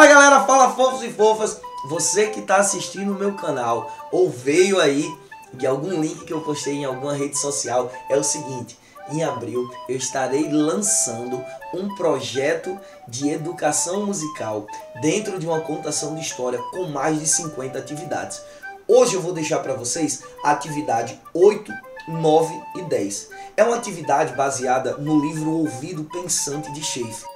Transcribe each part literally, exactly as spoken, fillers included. Fala galera, fala fofos e fofas, você que está assistindo o meu canal ou veio aí de algum link que eu postei em alguma rede social, é o seguinte: em abril eu estarei lançando um projeto de educação musical dentro de uma contação de história com mais de cinquenta atividades. Hoje eu vou deixar para vocês a atividade oito, nove e dez. É uma atividade baseada no livro Ouvido Pensante de Schafer.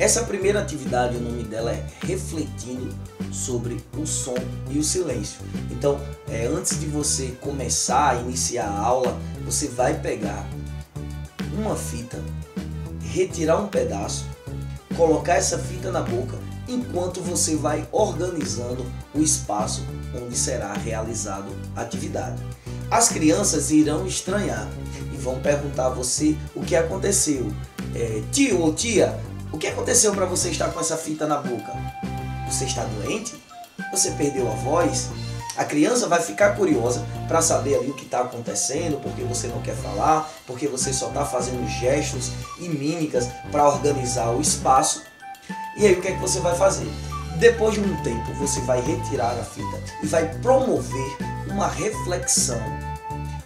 Essa primeira atividade, o nome dela é Refletindo sobre o Som e o Silêncio. Então, é, antes de você começar a iniciar a aula, você vai pegar uma fita, retirar um pedaço, colocar essa fita na boca, enquanto você vai organizando o espaço onde será realizado a atividade. As crianças irão estranhar e vão perguntar a você o que aconteceu. É, tio ou tia, o que aconteceu para você estar com essa fita na boca? Você está doente? Você perdeu a voz? A criança vai ficar curiosa para saber ali o que está acontecendo, porque você não quer falar, porque você só está fazendo gestos e mímicas para organizar o espaço. E aí o que é que você vai fazer? Depois de um tempo você vai retirar a fita e vai promover uma reflexão.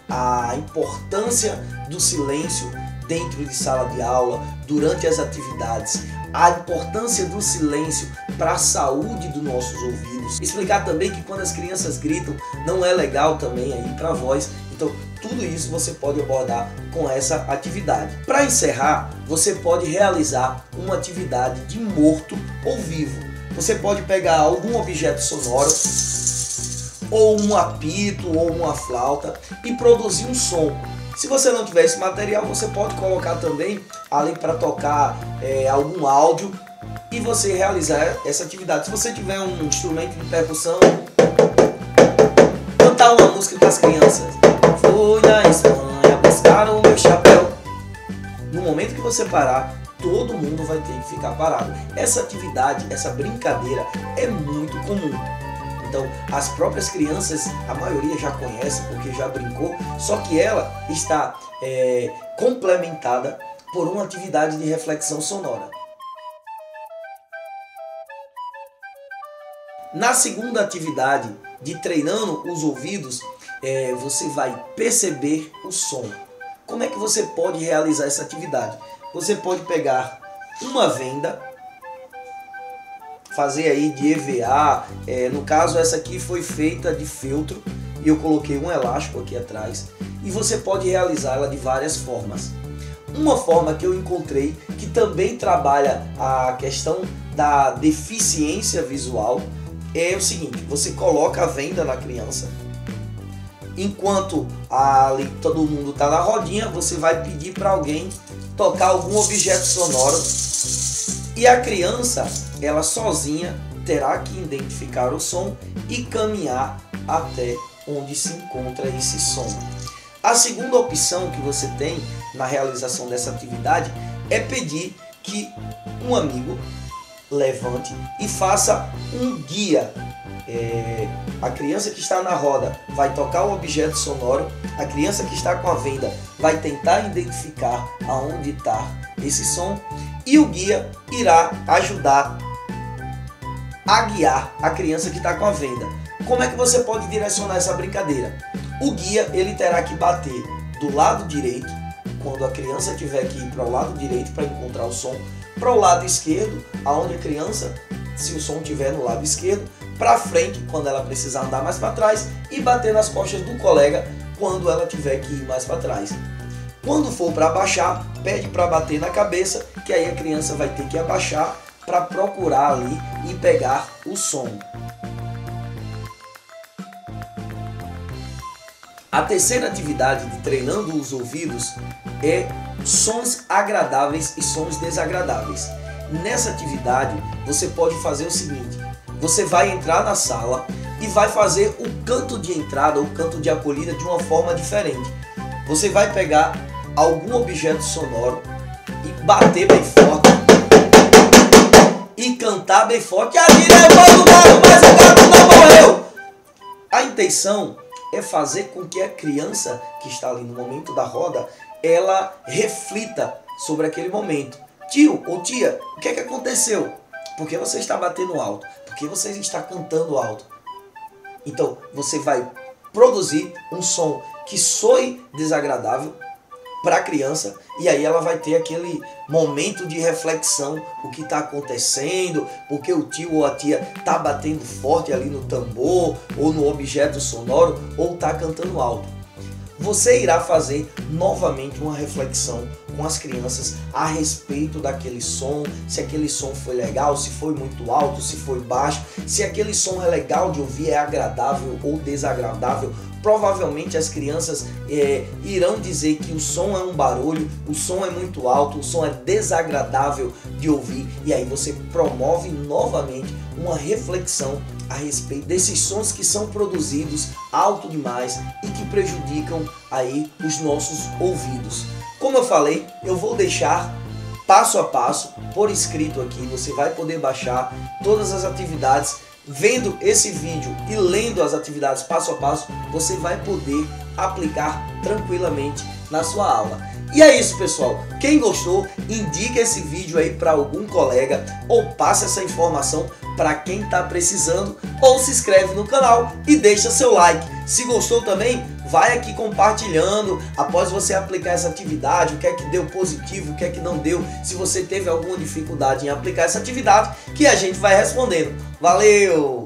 A importância do silêncio dentro de sala de aula, durante as atividades, a importância do silêncio para a saúde dos nossos ouvidos. Explicar também que quando as crianças gritam, não é legal também aí para a voz. Então, tudo isso você pode abordar com essa atividade. Para encerrar, você pode realizar uma atividade de morto ou vivo. Você pode pegar algum objeto sonoro, ou um apito, ou uma flauta, e produzir um som. Se você não tiver esse material, você pode colocar também, além para tocar é, algum áudio, e você realizar essa atividade. Se você tiver um instrumento de percussão, cantar uma música com as crianças. Fui na Espanha buscar o meu chapéu. No momento que você parar, todo mundo vai ter que ficar parado. Essa atividade, essa brincadeira é muito comum. Então, as próprias crianças, a maioria já conhece porque já brincou, só que ela está é, complementada por uma atividade de reflexão sonora. Na segunda atividade, de treinando os ouvidos, é, você vai perceber o som. Como é que você pode realizar essa atividade? Você pode pegar uma venda, fazer aí de E V A, é, no caso essa aqui foi feita de feltro e eu coloquei um elástico aqui atrás, e você pode realizar ela de várias formas. Uma forma que eu encontrei que também trabalha a questão da deficiência visual é o seguinte: você coloca a venda na criança, enquanto a, ali todo mundo está na rodinha, você vai pedir para alguém tocar algum objeto sonoro, e a criança, ela sozinha, terá que identificar o som e caminhar até onde se encontra esse som. A segunda opção que você tem na realização dessa atividade é pedir que um amigo levante e faça um guia. É, a criança que está na roda vai tocar o objeto sonoro, a criança que está com a venda vai tentar identificar aonde está esse som, e o guia irá ajudar a guiar a criança que está com a venda. Como é que você pode direcionar essa brincadeira? O guia ele terá que bater do lado direito, quando a criança tiver que ir para o lado direito para encontrar o som, para o lado esquerdo, aonde a criança, se o som estiver no lado esquerdo, para frente, quando ela precisar andar mais para trás, e bater nas costas do colega, quando ela tiver que ir mais para trás. Quando for para abaixar, pede para bater na cabeça, que aí a criança vai ter que abaixar para procurar ali e pegar o som. A terceira atividade de treinando os ouvidos é sons agradáveis e sons desagradáveis. Nessa atividade, você pode fazer o seguinte: você vai entrar na sala e vai fazer o canto de entrada ou canto de acolhida de uma forma diferente. Você vai pegar algum objeto sonoro e bater bem forte e cantar bem forte. A direita do galo, mas o gato não morreu. A intenção é fazer com que a criança que está ali no momento da roda, ela reflita sobre aquele momento. Tio ou tia, o que é que aconteceu? Por que você está batendo alto? Por que você está cantando alto? Então, você vai produzir um som que soe desagradável para a criança, e aí ela vai ter aquele momento de reflexão, o que está acontecendo, porque o tio ou a tia está batendo forte ali no tambor, ou no objeto sonoro, ou está cantando alto. Você irá fazer novamente uma reflexão com as crianças a respeito daquele som, se aquele som foi legal, se foi muito alto, se foi baixo, se aquele som é legal de ouvir, é agradável ou desagradável. Provavelmente as crianças é, irão dizer que o som é um barulho, o som é muito alto, o som é desagradável de ouvir. E aí você promove novamente uma reflexão a respeito desses sons que são produzidos alto demais e que prejudicam aí os nossos ouvidos. Como eu falei, eu vou deixar passo a passo por escrito aqui, você vai poder baixar todas as atividades. Vendo esse vídeo e lendo as atividades passo a passo, você vai poder aplicar tranquilamente na sua aula. E é isso, pessoal. Quem gostou, indica esse vídeo aí para algum colega ou passa essa informação para quem está precisando, ou se inscreve no canal e deixa seu like. Se gostou também, vai aqui compartilhando após você aplicar essa atividade, o que é que deu positivo, o que é que não deu, se você teve alguma dificuldade em aplicar essa atividade, que a gente vai respondendo. Valeu!